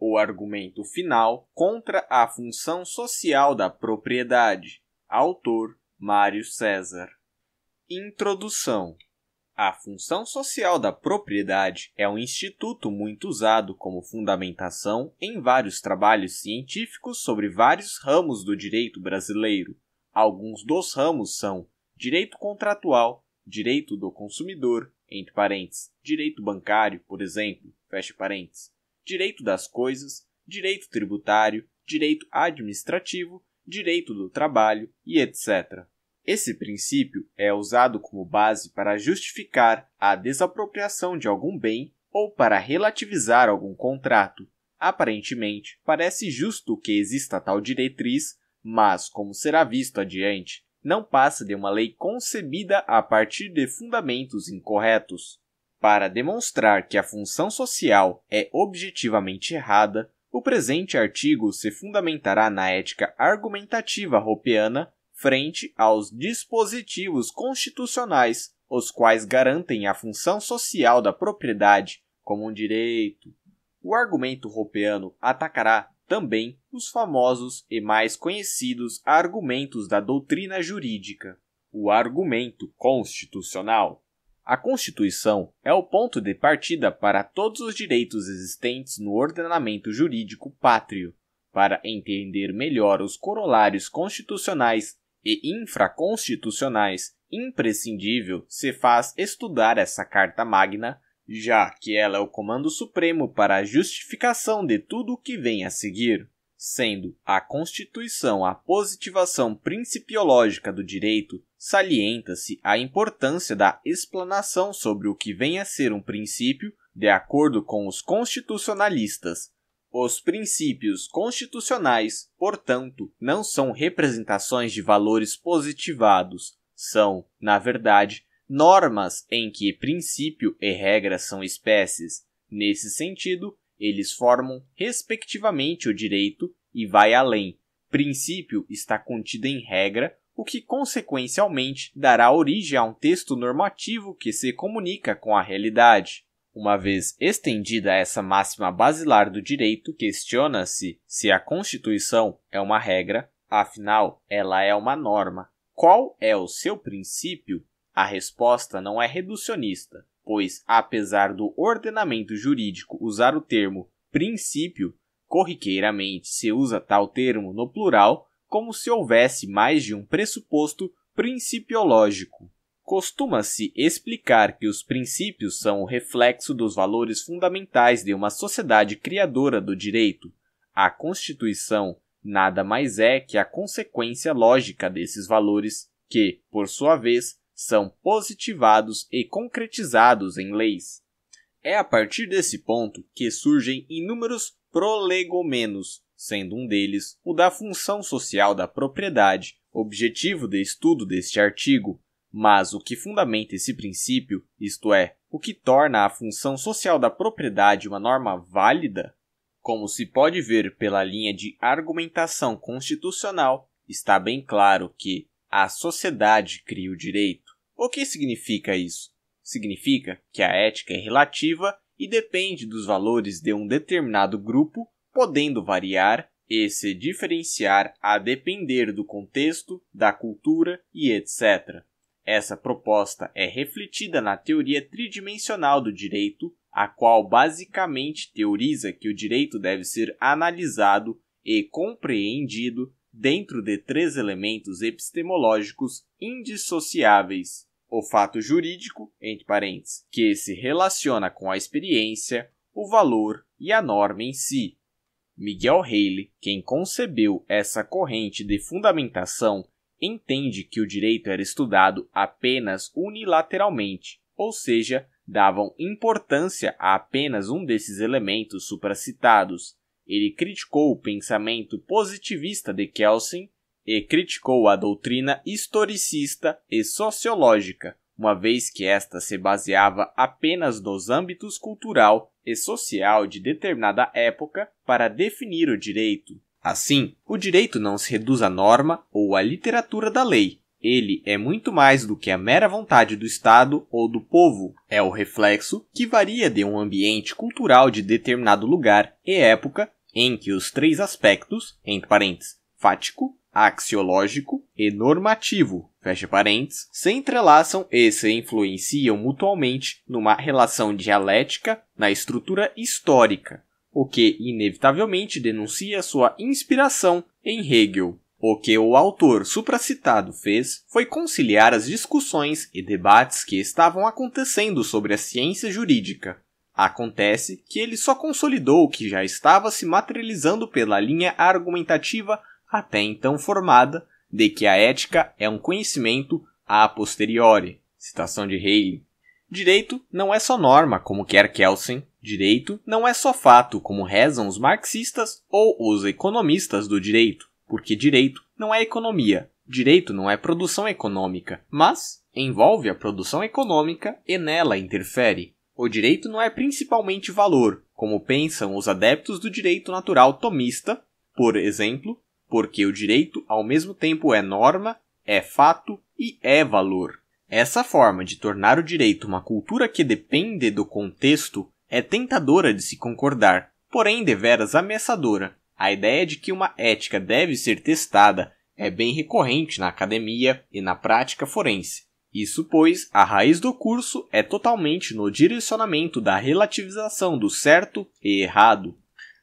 o argumento final contra a função social da propriedade. Autor Mário César. Introdução. A função social da propriedade é um instituto muito usado como fundamentação em vários trabalhos científicos sobre vários ramos do direito brasileiro. Alguns dos ramos são direito contratual, direito do consumidor, entre parênteses, direito bancário, por exemplo, fecha parênteses, direito das coisas, direito tributário, direito administrativo, direito do trabalho e etc. Esse princípio é usado como base para justificar a desapropriação de algum bem ou para relativizar algum contrato. Aparentemente, parece justo que exista tal diretriz, mas, como será visto adiante, não passa de uma lei concebida a partir de fundamentos incorretos. Para demonstrar que a função social é objetivamente errada, o presente artigo se fundamentará na ética argumentativa hoppeana frente aos dispositivos constitucionais, os quais garantem a função social da propriedade como um direito. O argumento hoppeano atacará também os famosos e mais conhecidos argumentos da doutrina jurídica. O argumento constitucional. A Constituição é o ponto de partida para todos os direitos existentes no ordenamento jurídico pátrio. Para entender melhor os corolários constitucionais e infraconstitucionais, imprescindível se faz estudar essa Carta Magna, já que ela é o comando supremo para a justificação de tudo o que vem a seguir, sendo a Constituição a positivação principiológica do direito, salienta-se a importância da explanação sobre o que vem a ser um princípio, de acordo com os constitucionalistas. Os princípios constitucionais, portanto, não são representações de valores positivados. São, na verdade, normas em que princípio e regra são espécies. Nesse sentido, eles formam, respectivamente, o direito e vai além. Princípio está contido em regra, o que, consequencialmente, dará origem a um texto normativo que se comunica com a realidade. Uma vez estendida essa máxima basilar do direito, questiona-se se a Constituição é uma regra, afinal, ela é uma norma. Qual é o seu princípio? A resposta não é reducionista, pois, apesar do ordenamento jurídico usar o termo princípio, corriqueiramente se usa tal termo no plural como se houvesse mais de um pressuposto principiológico. Costuma-se explicar que os princípios são o reflexo dos valores fundamentais de uma sociedade criadora do direito. A Constituição nada mais é que a consequência lógica desses valores que, por sua vez, são positivados e concretizados em leis. É a partir desse ponto que surgem inúmeros prolegomenos, sendo um deles o da função social da propriedade, objetivo de estudo deste artigo. Mas o que fundamenta esse princípio, isto é, o que torna a função social da propriedade uma norma válida, como se pode ver pela linha de argumentação constitucional, está bem claro que a sociedade cria o direito. O que significa isso? Significa que a ética é relativa e depende dos valores de um determinado grupo, podendo variar e se diferenciar a depender do contexto, da cultura e etc. Essa proposta é refletida na teoria tridimensional do direito, a qual basicamente teoriza que o direito deve ser analisado e compreendido dentro de três elementos epistemológicos indissociáveis: o fato jurídico, entre parênteses, que se relaciona com a experiência, o valor e a norma em si. Miguel Reale, quem concebeu essa corrente de fundamentação, entende que o direito era estudado apenas unilateralmente, ou seja, davam importância a apenas um desses elementos supracitados. Ele criticou o pensamento positivista de Kelsen e criticou a doutrina historicista e sociológica, uma vez que esta se baseava apenas nos âmbitos cultural e social de determinada época para definir o direito. Assim, o direito não se reduz à norma ou à literatura da lei, Ele é muito mais do que a mera vontade do Estado ou do povo. É o reflexo que varia de um ambiente cultural de determinado lugar e época em que os três aspectos, entre parênteses, fático, axiológico e normativo, fecha parênteses, se entrelaçam e se influenciam mutualmente numa relação dialética na estrutura histórica, o que inevitavelmente denuncia sua inspiração em Hegel. O que o autor supracitado fez foi conciliar as discussões e debates que estavam acontecendo sobre a ciência jurídica. Acontece que ele só consolidou o que já estava se materializando pela linha argumentativa até então formada de que a ética é um conhecimento a posteriori. Citação de Reale. Direito não é só norma, como quer Kelsen. Direito não é só fato, como rezam os marxistas ou os economistas do direito. Porque direito não é economia, direito não é produção econômica, mas envolve a produção econômica e nela interfere. O direito não é principalmente valor, como pensam os adeptos do direito natural tomista, por exemplo, porque o direito ao mesmo tempo é norma, é fato e é valor. Essa forma de tornar o direito uma cultura que depende do contexto é tentadora de se concordar, porém deveras ameaçadora. A ideia de que uma ética deve ser testada é bem recorrente na academia e na prática forense. Isso, pois, a raiz do curso é totalmente no direcionamento da relativização do certo e errado.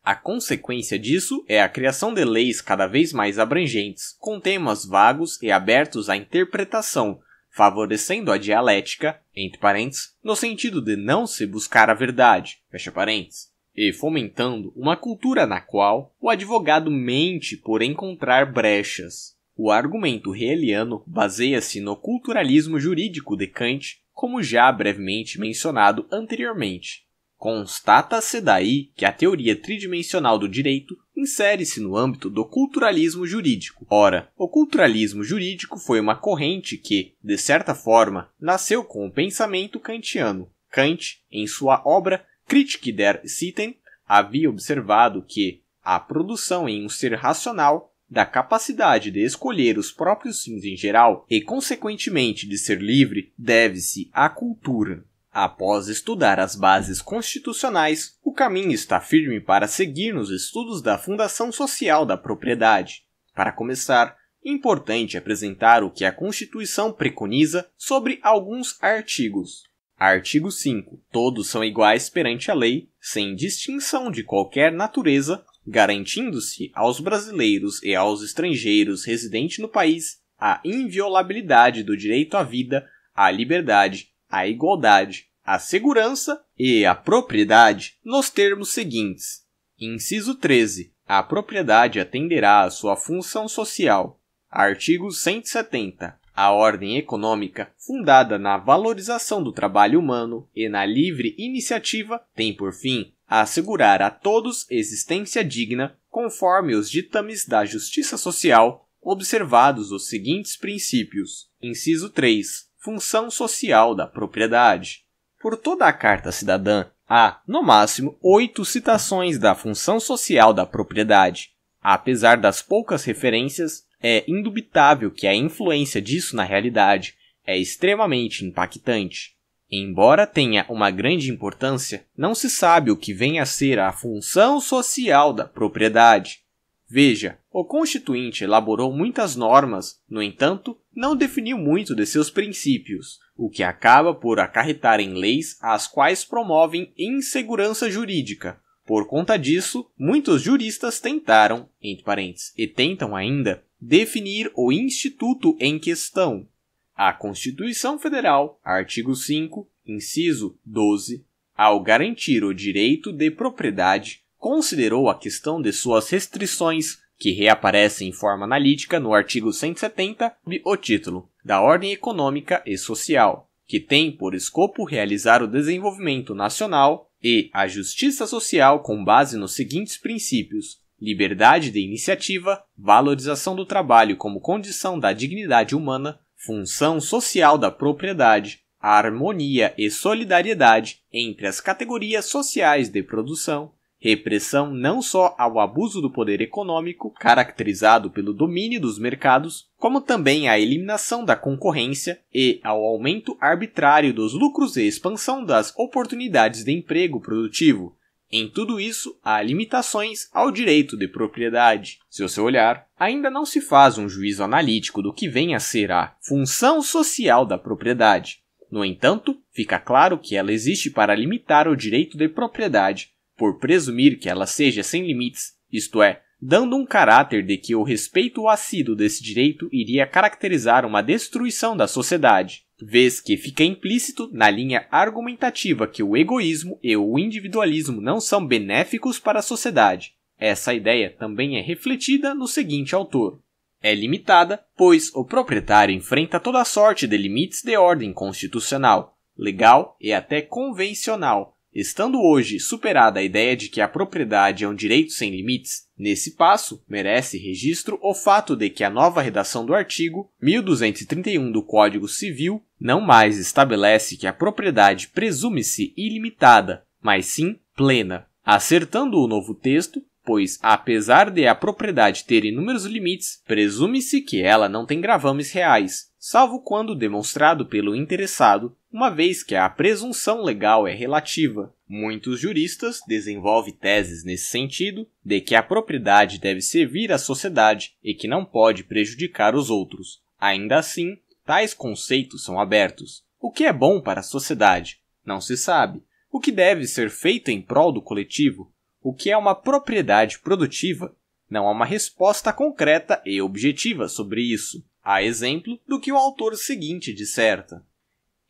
A consequência disso é a criação de leis cada vez mais abrangentes, com temas vagos e abertos à interpretação, favorecendo a dialética, entre parênteses, no sentido de não se buscar a verdade, fecha parênteses, e fomentando uma cultura na qual o advogado mente por encontrar brechas. O argumento realiano baseia-se no culturalismo jurídico de Kant, como já brevemente mencionado anteriormente. Constata-se daí que a teoria tridimensional do direito insere-se no âmbito do culturalismo jurídico. Ora, o culturalismo jurídico foi uma corrente que, de certa forma, nasceu com o pensamento kantiano. Kant, em sua obra Kritik der Sitten, havia observado que a produção em um ser racional da capacidade de escolher os próprios fins em geral e, consequentemente, de ser livre, deve-se à cultura. Após estudar as bases constitucionais, o caminho está firme para seguir nos estudos da fundação social da propriedade. Para começar, é importante apresentar o que a Constituição preconiza sobre alguns artigos. Artigo 5. Todos são iguais perante a lei, sem distinção de qualquer natureza, garantindo-se aos brasileiros e aos estrangeiros residentes no país a inviolabilidade do direito à vida, à liberdade, à igualdade, à segurança e à propriedade nos termos seguintes. Inciso 13. A propriedade atenderá à sua função social. Artigo 170. A ordem econômica, fundada na valorização do trabalho humano e na livre iniciativa, tem por fim assegurar a todos existência digna, conforme os ditames da justiça social, observados os seguintes princípios. Inciso 3. Função social da propriedade. Por toda a Carta Cidadã, há, no máximo, 8 citações da função social da propriedade. Apesar das poucas referências, é indubitável que a influência disso na realidade é extremamente impactante. Embora tenha uma grande importância, não se sabe o que vem a ser a função social da propriedade. Veja, o Constituinte elaborou muitas normas, no entanto, não definiu muito de seus princípios, o que acaba por acarretar em leis as quais promovem insegurança jurídica. Por conta disso, muitos juristas tentaram, entre parênteses, e tentam ainda, definir o instituto em questão. A Constituição Federal, artigo 5, inciso 12, ao garantir o direito de propriedade, considerou a questão de suas restrições, que reaparecem em forma analítica no artigo 170, sob o título da Ordem Econômica e Social, que tem por escopo realizar o desenvolvimento nacional e a justiça social com base nos seguintes princípios: liberdade de iniciativa, valorização do trabalho como condição da dignidade humana, função social da propriedade, harmonia e solidariedade entre as categorias sociais de produção, Repressão não só ao abuso do poder econômico, caracterizado pelo domínio dos mercados, como também à eliminação da concorrência e ao aumento arbitrário dos lucros e expansão das oportunidades de emprego produtivo. Em tudo isso, há limitações ao direito de propriedade. Se você olhar, ainda não se faz um juízo analítico do que vem a ser a função social da propriedade. No entanto, fica claro que ela existe para limitar o direito de propriedade, por presumir que ela seja sem limites, isto é, dando um caráter de que o respeito assíduo desse direito iria caracterizar uma destruição da sociedade, vez que fica implícito na linha argumentativa que o egoísmo e o individualismo não são benéficos para a sociedade. Essa ideia também é refletida no seguinte autor. É limitada, pois o proprietário enfrenta toda sorte de limites de ordem constitucional, legal e até convencional, estando hoje superada a ideia de que a propriedade é um direito sem limites. Nesse passo, merece registro o fato de que a nova redação do artigo 1231 do Código Civil não mais estabelece que a propriedade presume-se ilimitada, mas sim plena, acertando o novo texto, pois, apesar de a propriedade ter inúmeros limites, presume-se que ela não tem gravames reais, salvo quando demonstrado pelo interessado, uma vez que a presunção legal é relativa. Muitos juristas desenvolvem teses nesse sentido, de que a propriedade deve servir à sociedade e que não pode prejudicar os outros. Ainda assim, tais conceitos são abertos. O que é bom para a sociedade? Não se sabe. O que deve ser feito em prol do coletivo? O que é uma propriedade produtiva? Não há uma resposta concreta e objetiva sobre isso, a exemplo do que o autor seguinte disserta.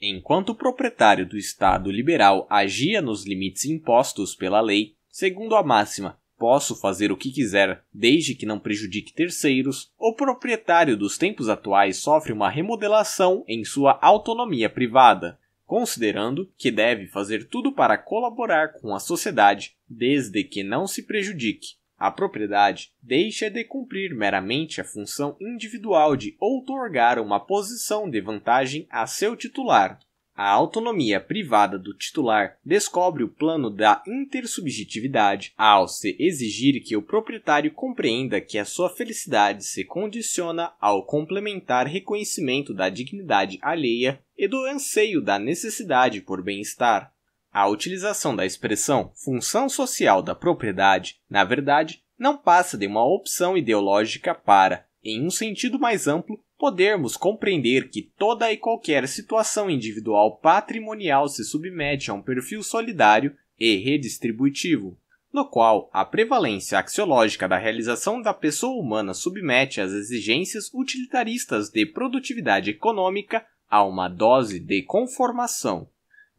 Enquanto o proprietário do Estado liberal agia nos limites impostos pela lei, segundo a máxima, posso fazer o que quiser desde que não prejudique terceiros, o proprietário dos tempos atuais sofre uma remodelação em sua autonomia privada, considerando que deve fazer tudo para colaborar com a sociedade, desde que não se prejudique. A propriedade deixa de cumprir meramente a função individual de outorgar uma posição de vantagem a seu titular. A autonomia privada do titular descobre o plano da intersubjetividade ao se exigir que o proprietário compreenda que a sua felicidade se condiciona ao complementar reconhecimento da dignidade alheia e do anseio da necessidade por bem-estar. A utilização da expressão função social da propriedade, na verdade, não passa de uma opção ideológica para, em um sentido mais amplo, podermos compreender que toda e qualquer situação individual patrimonial se submete a um perfil solidário e redistributivo, no qual a prevalência axiológica da realização da pessoa humana submete às exigências utilitaristas de produtividade econômica a uma dose de conformação.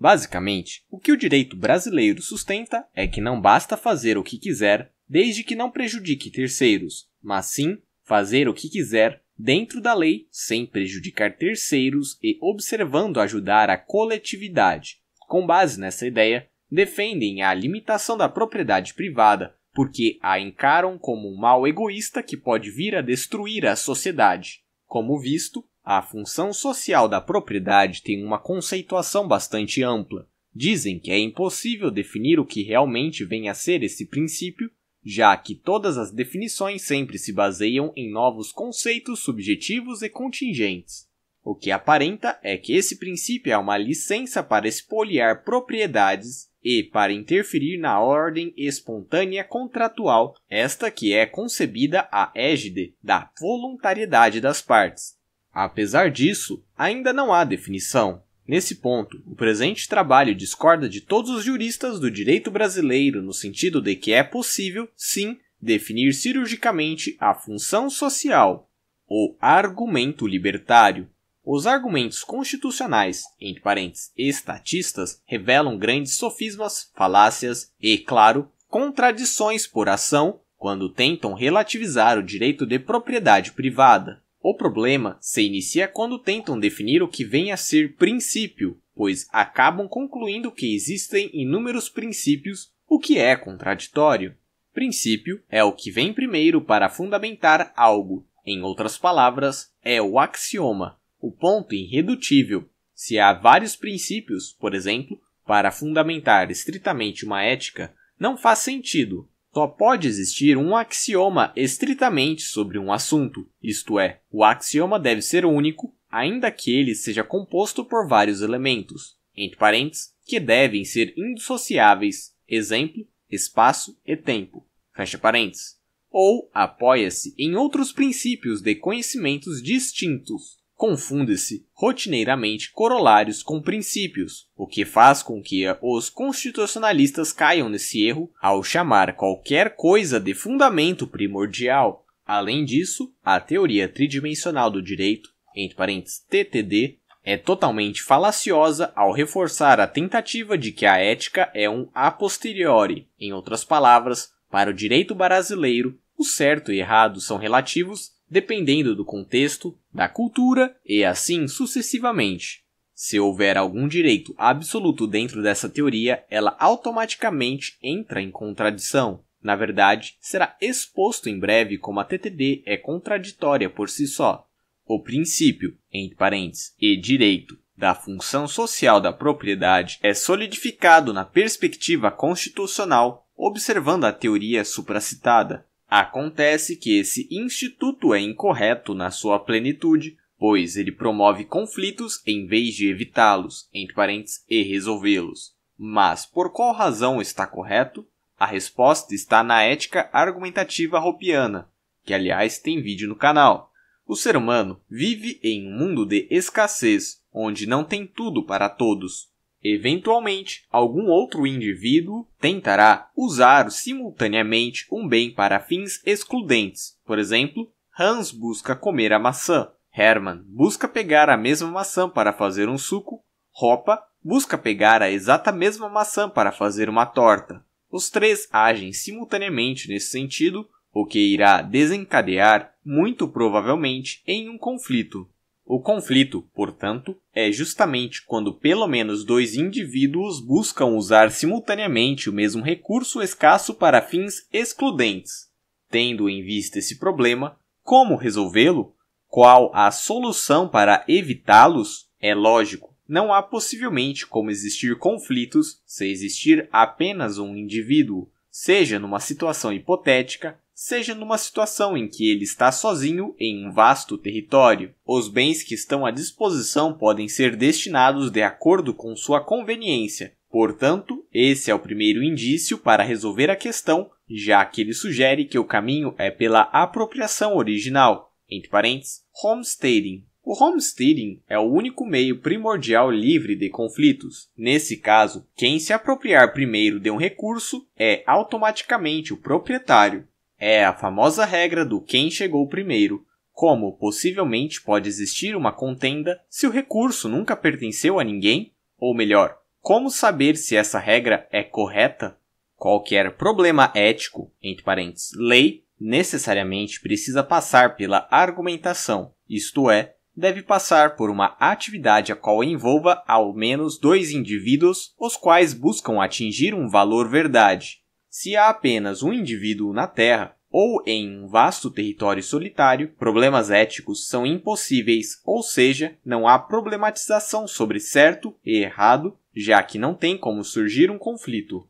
Basicamente, o que o direito brasileiro sustenta é que não basta fazer o que quiser desde que não prejudique terceiros, mas sim fazer o que quiser dentro da lei, sem prejudicar terceiros e observando ajudar a coletividade. Com base nessa ideia, defendem a limitação da propriedade privada, porque a encaram como um mal egoísta que pode vir a destruir a sociedade. Como visto, a função social da propriedade tem uma conceituação bastante ampla. Dizem que é impossível definir o que realmente vem a ser esse princípio, já que todas as definições sempre se baseiam em novos conceitos subjetivos e contingentes. O que aparenta é que esse princípio é uma licença para expoliar propriedades e para interferir na ordem espontânea contratual, esta que é concebida à égide da voluntariedade das partes. Apesar disso, ainda não há definição. Nesse ponto, o presente trabalho discorda de todos os juristas do direito brasileiro no sentido de que é possível, sim, definir cirurgicamente a função social. O argumento libertário. Os argumentos constitucionais, entre parênteses, estatistas, revelam grandes sofismas, falácias e, claro, contradições por ação quando tentam relativizar o direito de propriedade privada. O problema se inicia quando tentam definir o que vem a ser princípio, pois acabam concluindo que existem inúmeros princípios, o que é contraditório. Princípio é o que vem primeiro para fundamentar algo. Em outras palavras, é o axioma, o ponto irredutível. Se há vários princípios, por exemplo, para fundamentar estritamente uma ética, não faz sentido. Só pode existir um axioma estritamente sobre um assunto, isto é, o axioma deve ser único, ainda que ele seja composto por vários elementos, entre parênteses, que devem ser indissociáveis, exemplo, espaço e tempo, fecha parênteses, ou apoia-se em outros princípios de conhecimentos distintos. Confunde-se rotineiramente corolários com princípios, o que faz com que os constitucionalistas caiam nesse erro ao chamar qualquer coisa de fundamento primordial. Além disso, a teoria tridimensional do direito, entre parênteses TTD, é totalmente falaciosa ao reforçar a tentativa de que a ética é um a posteriori. Em outras palavras, para o direito brasileiro, o certo e errado são relativos dependendo do contexto, da cultura e assim sucessivamente. Se houver algum direito absoluto dentro dessa teoria, ela automaticamente entra em contradição. Na verdade, será exposto em breve como a TTD é contraditória por si só. O princípio, entre parênteses, e direito da função social da propriedade é solidificado na perspectiva constitucional, observando a teoria supracitada. Acontece que esse instituto é incorreto na sua plenitude, pois ele promove conflitos em vez de evitá-los, entre parênteses, e resolvê-los. Mas por qual razão está correto? A resposta está na ética argumentativa hoppiana, que aliás tem vídeo no canal. O ser humano vive em um mundo de escassez, onde não tem tudo para todos. Eventualmente, algum outro indivíduo tentará usar simultaneamente um bem para fins excludentes. Por exemplo, Hans busca comer a maçã, Herman busca pegar a mesma maçã para fazer um suco, Hoppe busca pegar a exata mesma maçã para fazer uma torta. Os três agem simultaneamente nesse sentido, o que irá desencadear, muito provavelmente, em um conflito. O conflito, portanto, é justamente quando pelo menos dois indivíduos buscam usar simultaneamente o mesmo recurso escasso para fins excludentes. Tendo em vista esse problema, como resolvê-lo? Qual a solução para evitá-los? É lógico, não há possivelmente como existir conflitos se existir apenas um indivíduo, seja numa situação hipotética, seja numa situação em que ele está sozinho em um vasto território. Os bens que estão à disposição podem ser destinados de acordo com sua conveniência. Portanto, esse é o primeiro indício para resolver a questão, já que ele sugere que o caminho é pela apropriação original, entre parênteses, homesteading. O homesteading é o único meio primordial livre de conflitos. Nesse caso, quem se apropriar primeiro de um recurso é automaticamente o proprietário. É a famosa regra do quem chegou primeiro, como possivelmente pode existir uma contenda se o recurso nunca pertenceu a ninguém? Ou melhor, como saber se essa regra é correta? Qualquer problema ético, entre parênteses, lei, necessariamente precisa passar pela argumentação, isto é, deve passar por uma atividade a qual envolva ao menos dois indivíduos, os quais buscam atingir um valor verdade. Se há apenas um indivíduo na Terra ou em um vasto território solitário, problemas éticos são impossíveis, ou seja, não há problematização sobre certo e errado, já que não tem como surgir um conflito.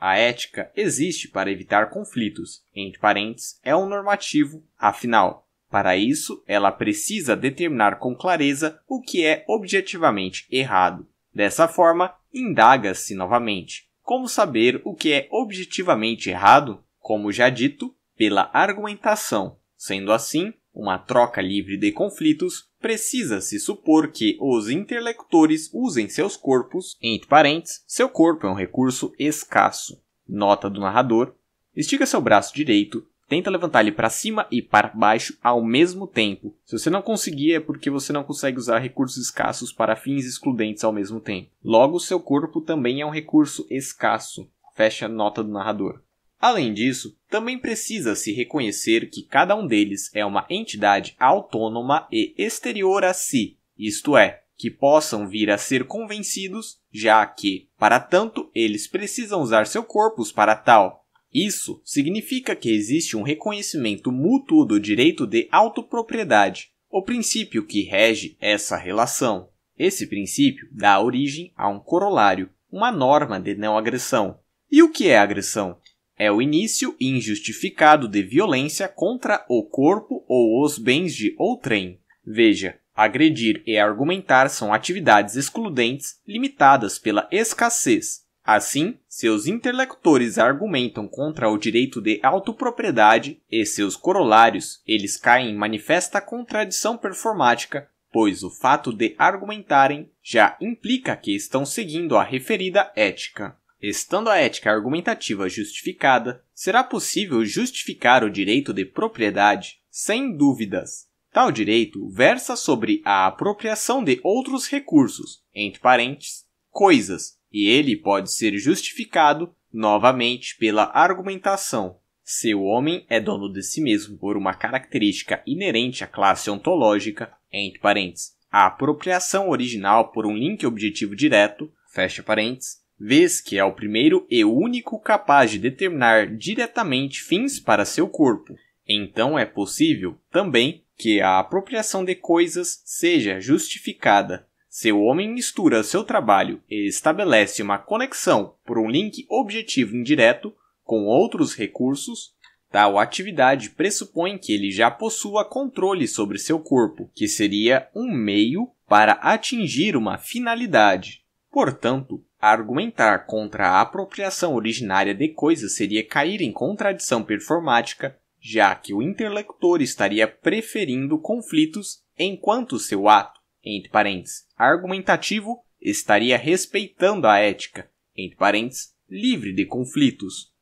A ética existe para evitar conflitos, entre parênteses, é um normativo, afinal. Para isso, ela precisa determinar com clareza o que é objetivamente errado. Dessa forma, indaga-se novamente. Como saber o que é objetivamente errado? Como já dito, pela argumentação. Sendo assim, uma troca livre de conflitos, precisa-se supor que os interlocutores usem seus corpos, entre parênteses, seu corpo é um recurso escasso. Nota do narrador, estica seu braço direito, tenta levantar ele para cima e para baixo ao mesmo tempo. Se você não conseguir, é porque você não consegue usar recursos escassos para fins excludentes ao mesmo tempo. Logo, seu corpo também é um recurso escasso. Fecha a nota do narrador. Além disso, também precisa-se reconhecer que cada um deles é uma entidade autônoma e exterior a si, isto é, que possam vir a ser convencidos, já que, para tanto, eles precisam usar seus corpos para tal. Isso significa que existe um reconhecimento mútuo do direito de autopropriedade, o princípio que rege essa relação. Esse princípio dá origem a um corolário, uma norma de não agressão. E o que é agressão? É o início injustificado de violência contra o corpo ou os bens de outrem. Veja, agredir e argumentar são atividades excludentes limitadas pela escassez. Assim, seus interlocutores argumentam contra o direito de autopropriedade e seus corolários, eles caem em manifesta contradição performática, pois o fato de argumentarem já implica que estão seguindo a referida ética. Estando a ética argumentativa justificada, será possível justificar o direito de propriedade, sem dúvidas. Tal direito versa sobre a apropriação de outros recursos, entre parênteses, coisas, e ele pode ser justificado, novamente, pela argumentação. Se o homem é dono de si mesmo por uma característica inerente à classe ontológica, entre parênteses, a apropriação original por um link objetivo direto, fecha parênteses, vez que é o primeiro e único capaz de determinar diretamente fins para seu corpo, então é possível, também, que a apropriação de coisas seja justificada. Se o homem mistura seu trabalho e estabelece uma conexão por um link objetivo indireto com outros recursos, tal atividade pressupõe que ele já possua controle sobre seu corpo, que seria um meio para atingir uma finalidade. Portanto, argumentar contra a apropriação originária de coisas seria cair em contradição performática, já que o interlocutor estaria preferindo conflitos enquanto seu ato, entre parênteses, argumentativo, estaria respeitando a ética, entre parênteses, livre de conflitos.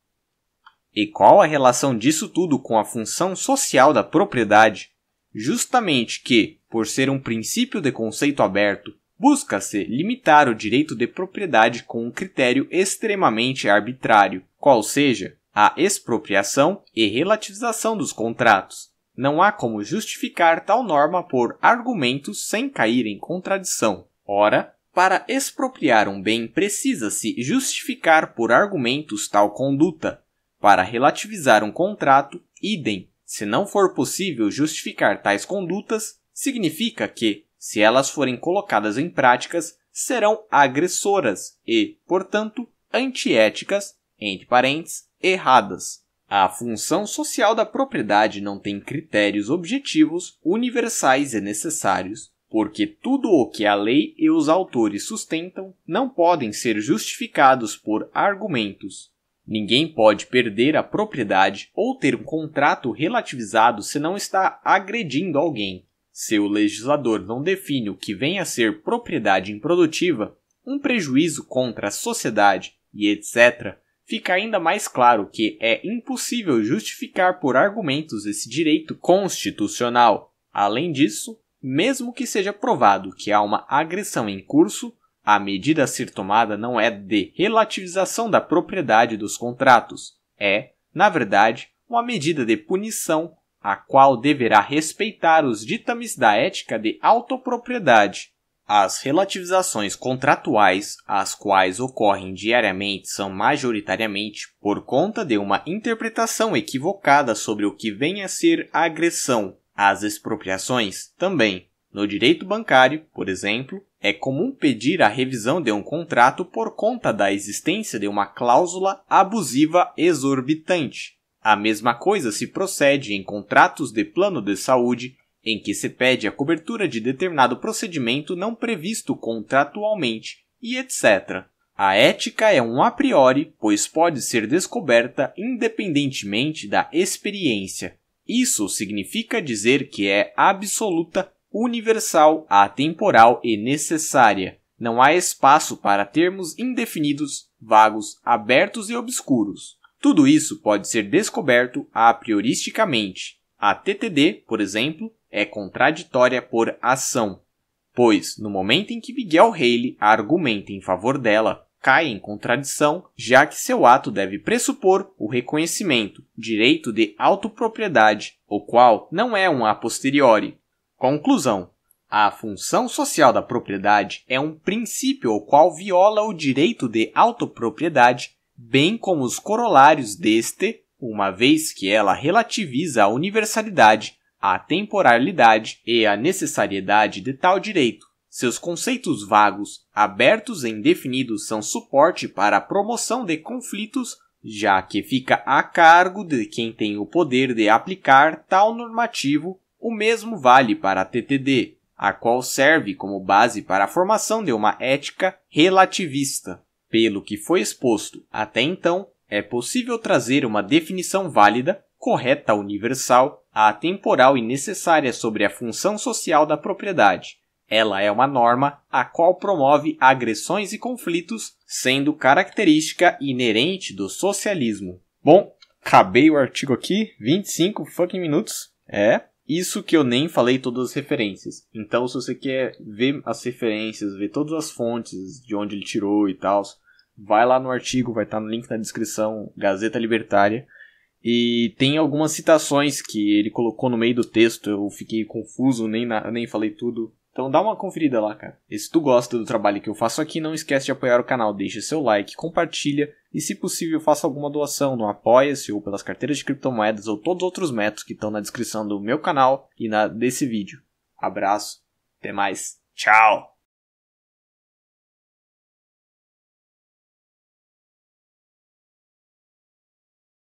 E qual a relação disso tudo com a função social da propriedade? Justamente que, por ser um princípio de conceito aberto, busca-se limitar o direito de propriedade com um critério extremamente arbitrário, qual seja a expropriação e relativização dos contratos. Não há como justificar tal norma por argumentos sem cair em contradição. Ora, para expropriar um bem precisa-se justificar por argumentos tal conduta. Para relativizar um contrato, idem. Se não for possível justificar tais condutas, significa que, se elas forem colocadas em práticas, serão agressoras e, portanto, antiéticas, entre parênteses, erradas. A função social da propriedade não tem critérios objetivos, universais e necessários, porque tudo o que a lei e os autores sustentam não podem ser justificados por argumentos. Ninguém pode perder a propriedade ou ter um contrato relativizado se não está agredindo alguém. Se o legislador não define o que vem a ser propriedade improdutiva, um prejuízo contra a sociedade e etc., fica ainda mais claro que é impossível justificar por argumentos esse direito constitucional. Além disso, mesmo que seja provado que há uma agressão em curso, a medida a ser tomada não é de relativização da propriedade dos contratos. É, na verdade, uma medida de punição, a qual deverá respeitar os ditames da ética de autopropriedade. As relativizações contratuais, as quais ocorrem diariamente, são majoritariamente por conta de uma interpretação equivocada sobre o que vem a ser a agressão. As expropriações também. No direito bancário, por exemplo, é comum pedir a revisão de um contrato por conta da existência de uma cláusula abusiva exorbitante. A mesma coisa se procede em contratos de plano de saúde, em que se pede a cobertura de determinado procedimento não previsto contratualmente, e etc. A ética é um a priori, pois pode ser descoberta independentemente da experiência. Isso significa dizer que é absoluta, universal, atemporal e necessária. Não há espaço para termos indefinidos, vagos, abertos e obscuros. Tudo isso pode ser descoberto a prioristicamente. A TTD, por exemplo, é contraditória por ação, pois, no momento em que Miguel Reale argumenta em favor dela, cai em contradição, já que seu ato deve pressupor o reconhecimento, direito de autopropriedade, o qual não é um a posteriori. Conclusão: a função social da propriedade é um princípio o qual viola o direito de autopropriedade, bem como os corolários deste, uma vez que ela relativiza a universalidade, a temporalidade e a necessariedade de tal direito, Seus conceitos vagos, abertos e indefinidos são suporte para a promoção de conflitos, já que fica a cargo de quem tem o poder de aplicar tal normativo. O mesmo vale para a TTD, a qual serve como base para a formação de uma ética relativista. Pelo que foi exposto até então, é possível trazer uma definição válida, correta, universal, atemporal e necessária sobre a função social da propriedade. Ela é uma norma a qual promove agressões e conflitos, sendo característica inerente do socialismo. Bom, acabei o artigo aqui, 25 fucking minutos. É isso que eu nem falei todas as referências. Então, se você quer ver as referências, ver todas as fontes de onde ele tirou e tal, vai lá no artigo, vai estar no link na descrição, Gazeta Libertária. E tem algumas citações que ele colocou no meio do texto, eu fiquei confuso, nem falei tudo. Então dá uma conferida lá, cara. E se tu gosta do trabalho que eu faço aqui, não esquece de apoiar o canal. Deixa seu like, compartilha e, se possível, faça alguma doação no Apoia-se ou pelas carteiras de criptomoedas ou todos os outros métodos que estão na descrição do meu canal e desse vídeo. Abraço, até mais, tchau!